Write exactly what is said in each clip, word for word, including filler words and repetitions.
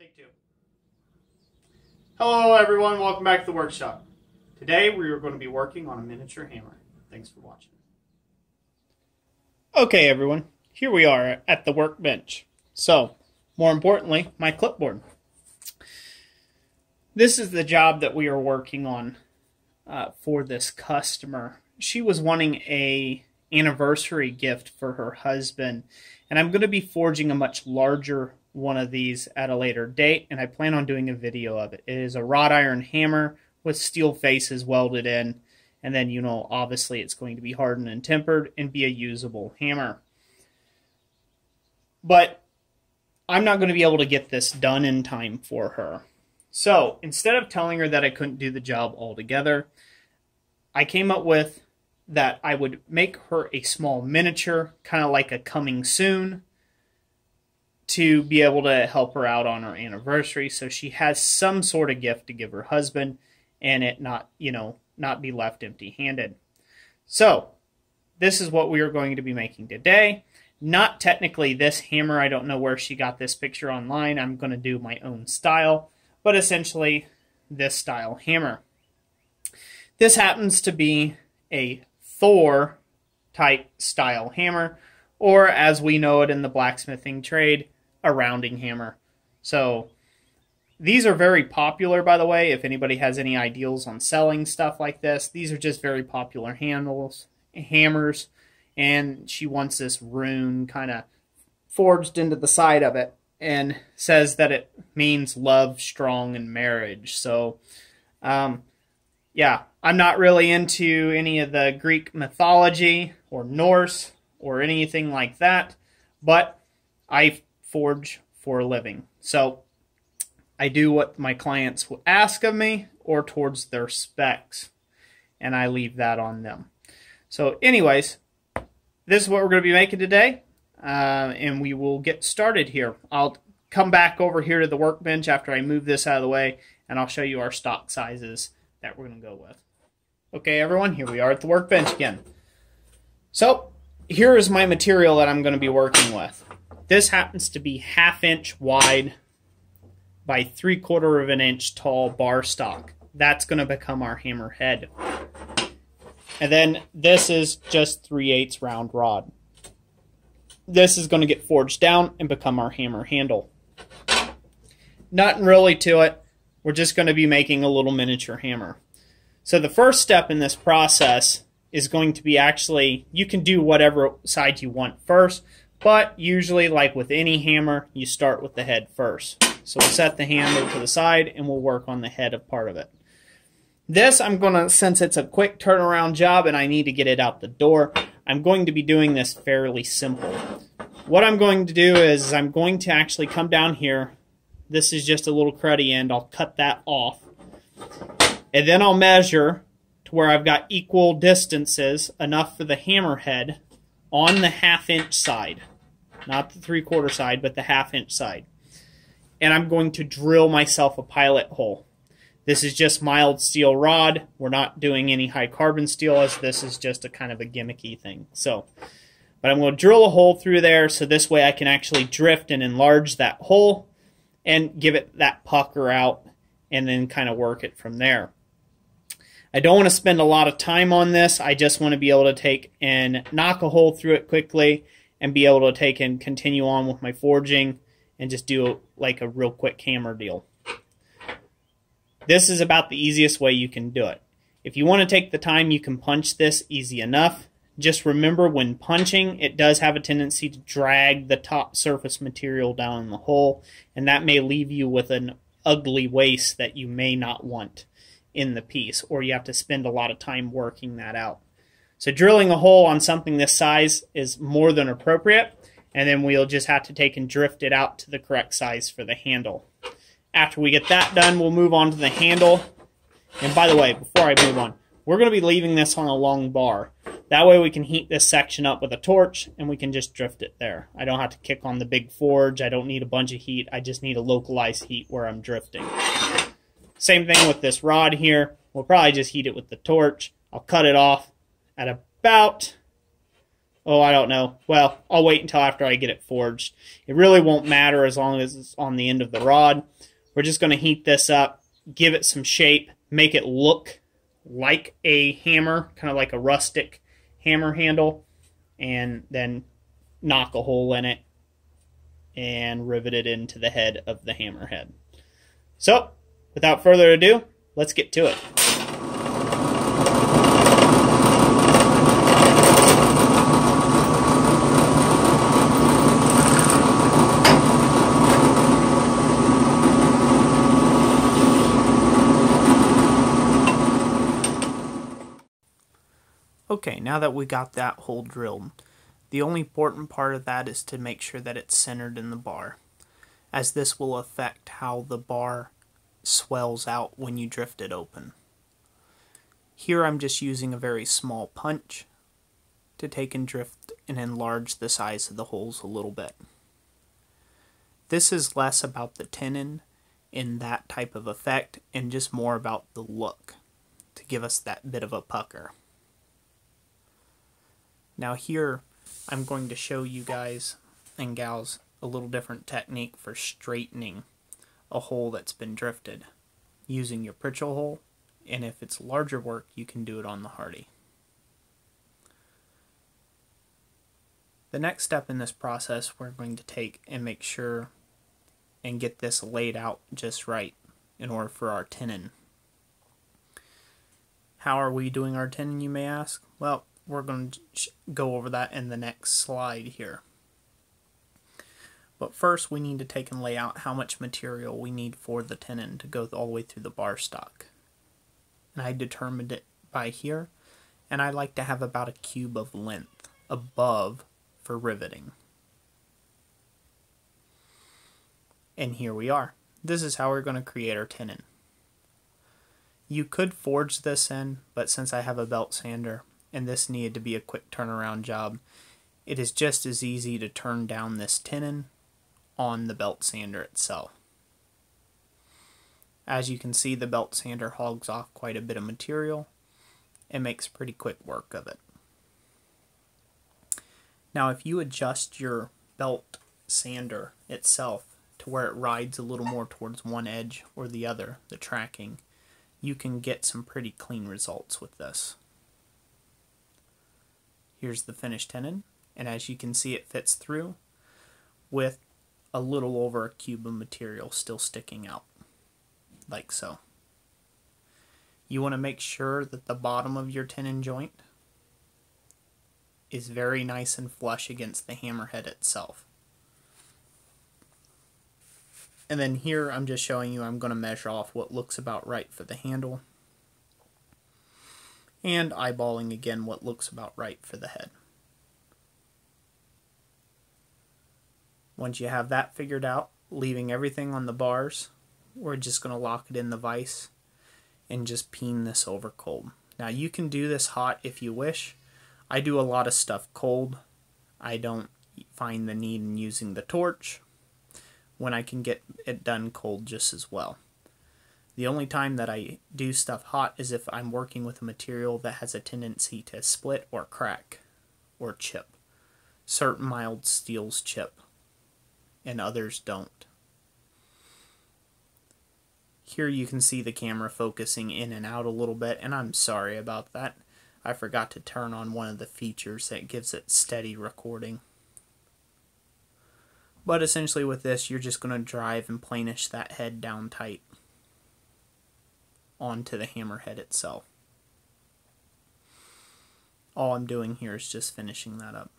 Take two. Hello everyone, welcome back to the workshop. Today we are going to be working on a miniature hammer. Thanks for watching. Okay everyone, here we are at the workbench. So, more importantly, my clipboard. This is the job that we are working on uh, for this customer. She was wanting a anniversary gift for her husband, and I'm going to be forging a much larger one of these at a later date, and I plan on doing a video of it. It is a wrought iron hammer with steel faces welded in, and then, you know, obviously it's going to be hardened and tempered and be a usable hammer. But I'm not going to be able to get this done in time for her. So instead of telling her that I couldn't do the job altogether, I came up with that I would make her a small miniature, kind of like a coming soon, to be able to help her out on her anniversary, so she has some sort of gift to give her husband and it not, you know, not be left empty-handed. So this is what we are going to be making today. Not technically this hammer. I don't know where she got this picture online. I'm going to do my own style, but essentially this style hammer. This happens to be a Thor type style hammer, or as we know it in the blacksmithing trade, a rounding hammer. So these are very popular, by the way, if anybody has any ideals on selling stuff like this. These are just very popular handles, hammers, and she wants this rune kind of forged into the side of it and says that it means love, strong, and marriage. So, um, yeah, I'm not really into any of the Greek mythology or Norse or anything like that, but I forge for a living. So I do what my clients will ask of me or towards their specs, and I leave that on them. So anyways, this is what we're going to be making today, uh, and we will get started here. I'll come back over here to the workbench after I move this out of the way, and I'll show you our stock sizes that we're going to go with. Okay everyone, here we are at the workbench again. So here is my material that I'm going to be working with. This happens to be half inch wide by three quarter of an inch tall bar stock. That's going to become our hammer head. And then this is just three eighths round rod. This is going to get forged down and become our hammer handle. Nothing really to it. We're just going to be making a little miniature hammer. So the first step in this process is going to be, actually, you can do whatever side you want first, but usually, like with any hammer, you start with the head first. So we'll set the handle to the side and we'll work on the head of part of it. This, I'm going to, since it's a quick turnaround job and I need to get it out the door, I'm going to be doing this fairly simple. What I'm going to do is I'm going to actually come down here. This is just a little cruddy end. I'll cut that off. And then I'll measure where I've got equal distances, enough for the hammerhead on the half inch side, not the three quarter side, but the half inch side. And I'm going to drill myself a pilot hole. This is just mild steel rod. We're not doing any high carbon steel, as this is just a kind of a gimmicky thing. So, but I'm going to drill a hole through there, so this way I can actually drift and enlarge that hole and give it that pucker out, and then kind of work it from there. I don't want to spend a lot of time on this. I just want to be able to take and knock a hole through it quickly and be able to take and continue on with my forging and just do like a real quick hammer deal. This is about the easiest way you can do it. If you want to take the time, you can punch this easy enough. Just remember, when punching, it does have a tendency to drag the top surface material down in the hole, and that may leave you with an ugly waste that you may not want in the piece, or you have to spend a lot of time working that out. So drilling a hole on something this size is more than appropriate, and then we'll just have to take and drift it out to the correct size for the handle. After we get that done, we'll move on to the handle. And by the way, before I move on, we're going to be leaving this on a long bar. That way we can heat this section up with a torch and we can just drift it there. I don't have to kick on the big forge. I don't need a bunch of heat. I just need a localized heat where I'm drifting. Same thing with this rod here. We'll probably just heat it with the torch. I'll cut it off at about oh, I don't know. Well, I'll wait until after I get it forged. It really won't matter as long as it's on the end of the rod. We're just going to heat this up, give it some shape, make it look like a hammer, kind of like a rustic hammer handle, and then knock a hole in it and rivet it into the head of the hammerhead. So, without further ado, let's get to it. Okay, now that we got that hole drilled, the only important part of that is to make sure that it's centered in the bar, as this will affect how the bar swells out when you drift it open. Here I'm just using a very small punch to take and drift and enlarge the size of the holes a little bit. This is less about the tenon in that type of effect and just more about the look to give us that bit of a pucker. Now here, I'm going to show you guys and gals a little different technique for straightening a hole that's been drifted using your pritchel hole, and if it's larger work, you can do it on the Hardy. The next step in this process, we're going to take and make sure and get this laid out just right in order for our tenon. How are we doing our tenon, you may ask? Well, we're going to go over that in the next slide here. But first, we need to take and lay out how much material we need for the tenon to go all the way through the bar stock. And I determined it by here, and I like to have about a cube of length above for riveting. And here we are. This is how we're going to create our tenon. You could forge this in, but since I have a belt sander, and this needed to be a quick turnaround job, it is just as easy to turn down this tenon on the belt sander itself. As you can see, the belt sander hogs off quite a bit of material and makes pretty quick work of it. Now if you adjust your belt sander itself to where it rides a little more towards one edge or the other, the tracking, you can get some pretty clean results with this. Here's the finished tenon, and as you can see, it fits through with a little over a cube of material still sticking out, like so. You want to make sure that the bottom of your tenon joint is very nice and flush against the hammerhead itself. And then here, I'm just showing you, I'm going to measure off what looks about right for the handle, and eyeballing again what looks about right for the head. Once you have that figured out, leaving everything on the bars, we're just going to lock it in the vise and just peen this over cold. Now you can do this hot if you wish. I do a lot of stuff cold. I don't find the need in using the torch when I can get it done cold just as well. The only time that I do stuff hot is if I'm working with a material that has a tendency to split or crack or chip. Certain mild steels chip and others don't. Here you can see the camera focusing in and out a little bit, and I'm sorry about that. I forgot to turn on one of the features that gives it steady recording. But essentially with this, you're just going to drive and planish that head down tight onto the hammerhead itself. All I'm doing here is just finishing that up.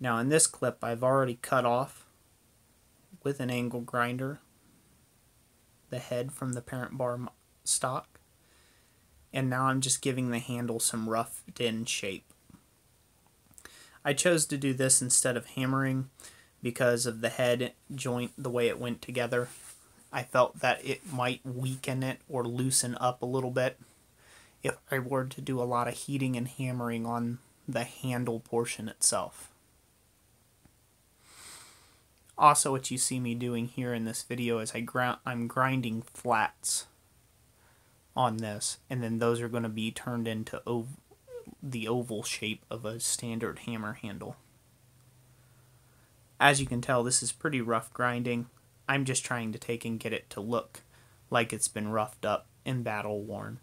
Now in this clip, I've already cut off with an angle grinder the head from the parent bar stock, and now I'm just giving the handle some roughed in shape. I chose to do this instead of hammering because of the head joint, the way it went together. I felt that it might weaken it or loosen up a little bit if I were to do a lot of heating and hammering on the handle portion itself. Also, what you see me doing here in this video is I grind, I'm grinding flats on this, and then those are going to be turned into the oval shape of a standard hammer handle. As you can tell, this is pretty rough grinding. I'm just trying to take and get it to look like it's been roughed up and battle worn.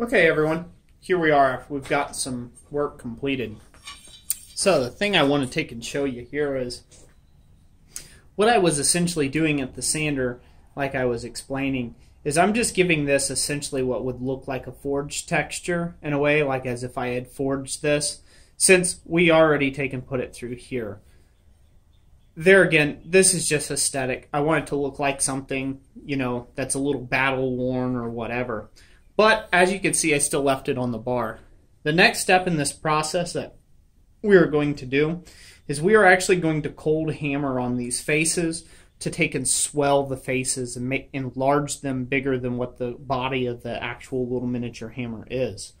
Okay, everyone, here we are. We've got some work completed. So the thing I want to take and show you here is what I was essentially doing at the sander, like I was explaining, is I'm just giving this essentially what would look like a forged texture in a way, like as if I had forged this, since we already take and put it through here. There again, this is just aesthetic. I want it to look like something, you know, that's a little battle worn or whatever. But as you can see, I still left it on the bar. The next step in this process that we are going to do is we are actually going to cold hammer on these faces to take and swell the faces and make, enlarge them bigger than what the body of the actual little miniature hammer is.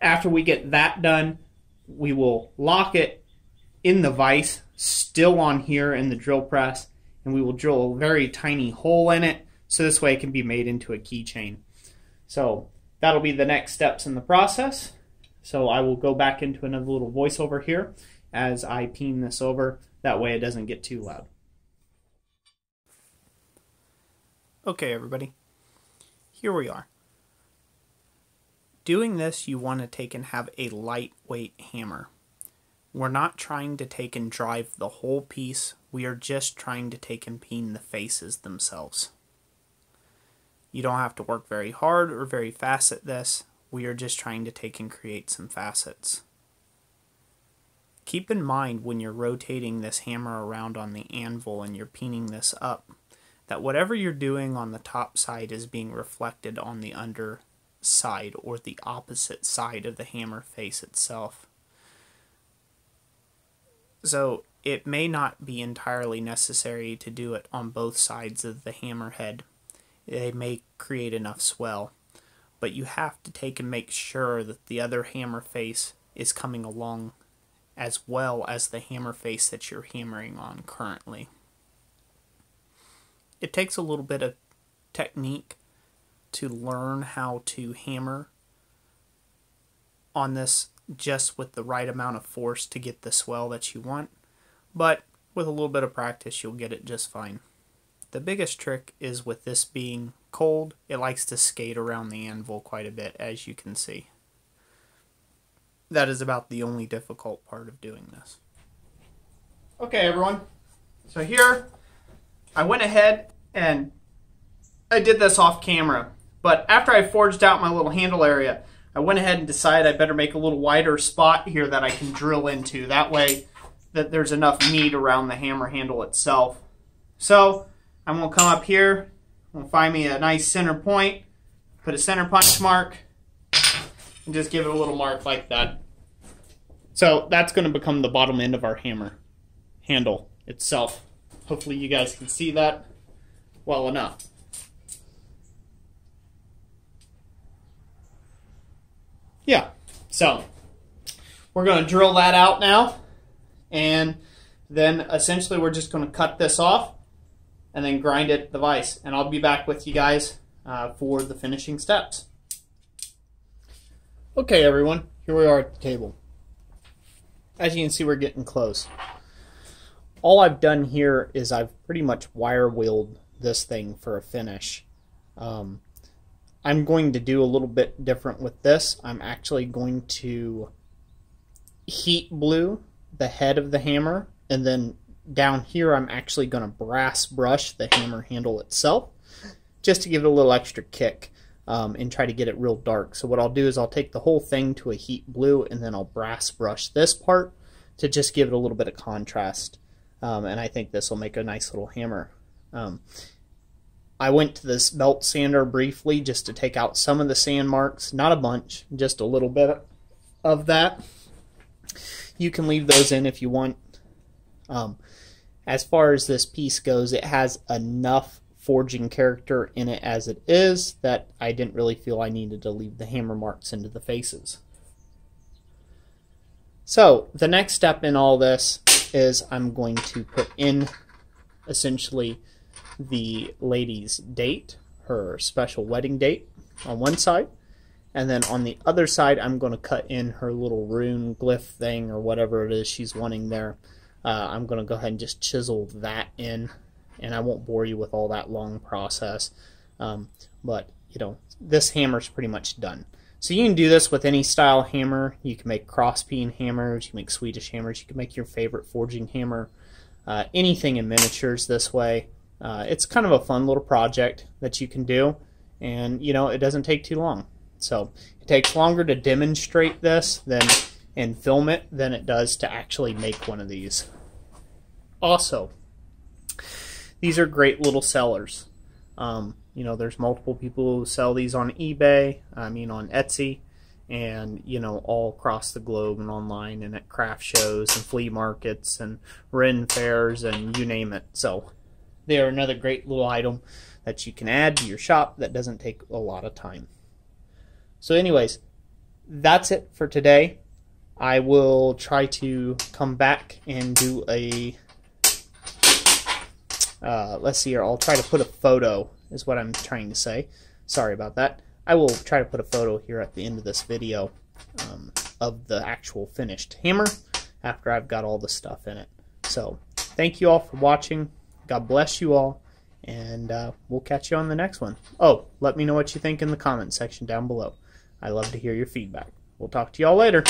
After we get that done, we will lock it in the vise, still on here in the drill press, and we will drill a very tiny hole in it, so this way it can be made into a keychain. So that'll be the next steps in the process. So I will go back into another little voiceover here as I peen this over, that way it doesn't get too loud. Okay, everybody, here we are. Doing this, you want to take and have a lightweight hammer. We're not trying to take and drive the whole piece, we are just trying to take and peen the faces themselves. You don't have to work very hard or very fast at this, we are just trying to take and create some facets. Keep in mind when you're rotating this hammer around on the anvil and you're peening this up, that whatever you're doing on the top side is being reflected on the underside or the opposite side of the hammer face itself. So it may not be entirely necessary to do it on both sides of the hammerhead. They may create enough swell, but you have to take and make sure that the other hammer face is coming along as well as the hammer face that you're hammering on currently. It takes a little bit of technique to learn how to hammer on this just with the right amount of force to get the swell that you want, but with a little bit of practice you'll get it just fine. The biggest trick is with this being cold, it likes to skate around the anvil quite a bit, as you can see. That is about the only difficult part of doing this. Okay, everyone, so here I went ahead and I did this off camera, but after I forged out my little handle area, I went ahead and decided I better make a little wider spot here that I can drill into. That way that there's enough meat around the hammer handle itself. So I'm going to come up here, I'm going to find me a nice center point, put a center punch mark, and just give it a little mark like that. So that's going to become the bottom end of our hammer handle itself. Hopefully you guys can see that well enough. Yeah, so we're going to drill that out now, and then essentially we're just going to cut this off and then grind it the vise, and I'll be back with you guys uh, for the finishing steps. Okay, everyone, here we are at the table. As you can see, we're getting close. All I've done here is I've pretty much wire wheeled this thing for a finish. Um, I'm going to do a little bit different with this. I'm actually going to heat blue the head of the hammer, and then down here I'm actually going to brass brush the hammer handle itself just to give it a little extra kick um, and try to get it real dark. So what I'll do is I'll take the whole thing to a heat blue and then I'll brass brush this part to just give it a little bit of contrast. Um, and I think this will make a nice little hammer. Um, I went to this belt sander briefly just to take out some of the sand marks, not a bunch, just a little bit of that. You can leave those in if you want. Um, as far as this piece goes, it has enough forging character in it as it is that I didn't really feel I needed to leave the hammer marks into the faces. So the next step in all this is I'm going to put in essentially the lady's date, her special wedding date on one side, and then on the other side I'm going to cut in her little rune glyph thing or whatever it is she's wanting there. Uh, I'm going to go ahead and just chisel that in, and I won't bore you with all that long process. Um, but, you know, this hammer's pretty much done. So you can do this with any style hammer. You can make cross-peen hammers, you can make Swedish hammers, you can make your favorite forging hammer, uh, anything in miniatures this way. Uh, it's kind of a fun little project that you can do, and, you know, it doesn't take too long. So it takes longer to demonstrate this than and film it than it does to actually make one of these. Also, these are great little sellers. Um, you know, there's multiple people who sell these on eBay, I mean on Etsy, and, you know, all across the globe and online and at craft shows and flea markets and Ren fairs and you name it. So they are another great little item that you can add to your shop that doesn't take a lot of time. So anyways, that's it for today. I will try to come back and do a, uh, let's see here, I'll try to put a photo is what I'm trying to say. Sorry about that. I will try to put a photo here at the end of this video um, of the actual finished hammer after I've got all the stuff in it. So thank you all for watching. God bless you all, and uh, we'll catch you on the next one. Oh, let me know what you think in the comment section down below. I love to hear your feedback. We'll talk to you all later.